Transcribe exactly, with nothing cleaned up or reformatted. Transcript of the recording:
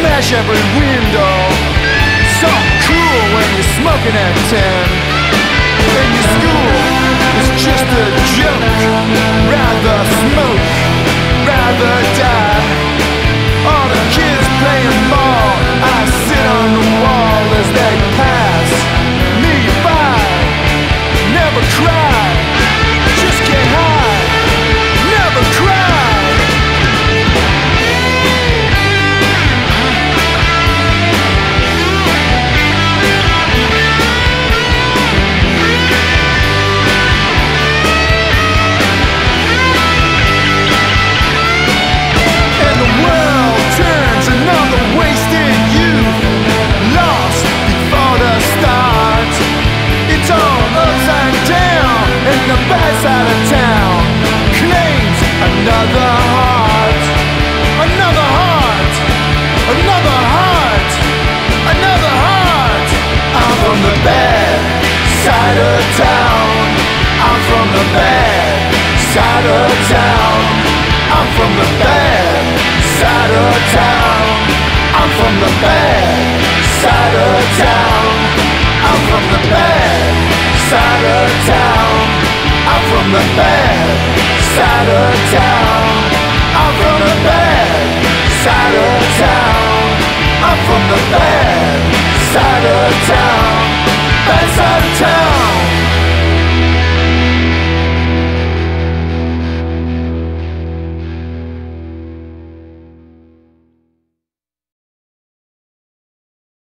smash every window. So cool when you're smoking at ten. And your school is just a joke. Rather smoke, rather die. All the kids playing ball, I sit on the wall as they pass me by. Never cry, just get high. Never cry. From the bad side of town, bad side of town.